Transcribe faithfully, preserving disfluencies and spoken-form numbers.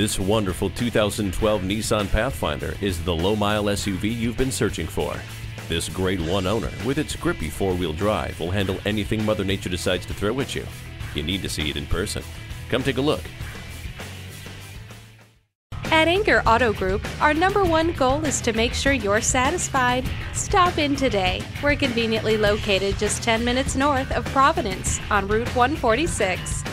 This wonderful two thousand twelve Nissan Pathfinder is the low-mile S U V you've been searching for. This grade one owner, with its grippy four-wheel drive, will handle anything Mother Nature decides to throw at you. You need to see it in person. Come take a look. At Anchor Auto Group, our number one goal is to make sure you're satisfied. Stop in today. We're conveniently located just ten minutes north of Providence on Route one forty-six.